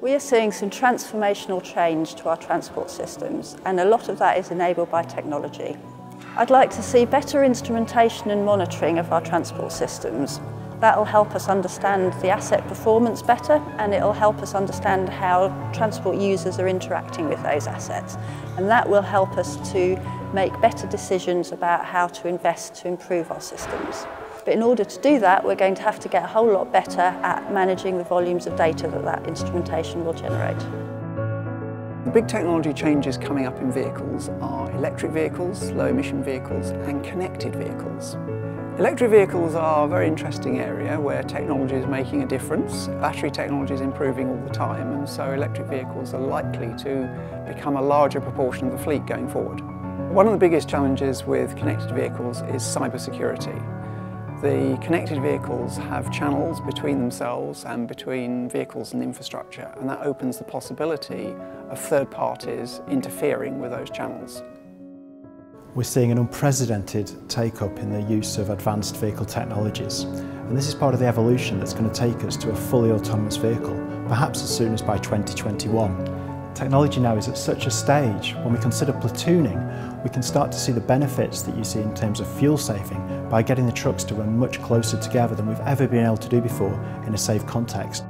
We are seeing some transformational change to our transport systems, and a lot of that is enabled by technology. I'd like to see better instrumentation and monitoring of our transport systems. That'll help us understand the asset performance better, and it'll help us understand how transport users are interacting with those assets. And that will help us to make better decisions about how to invest to improve our systems. But in order to do that, we're going to have to get a whole lot better at managing the volumes of data that instrumentation will generate. The big technology changes coming up in vehicles are electric vehicles, low emission vehicles and connected vehicles. Electric vehicles are a very interesting area where technology is making a difference. Battery technology is improving all the time, and so electric vehicles are likely to become a larger proportion of the fleet going forward. One of the biggest challenges with connected vehicles is cybersecurity. The connected vehicles have channels between themselves and between vehicles and infrastructure, and that opens the possibility of third parties interfering with those channels. We're seeing an unprecedented take-up in the use of advanced vehicle technologies, and this is part of the evolution that's going to take us to a fully autonomous vehicle, perhaps as soon as by 2021. Technology now is at such a stage, when we consider platooning, we can start to see the benefits that you see in terms of fuel saving by getting the trucks to run much closer together than we've ever been able to do before in a safe context.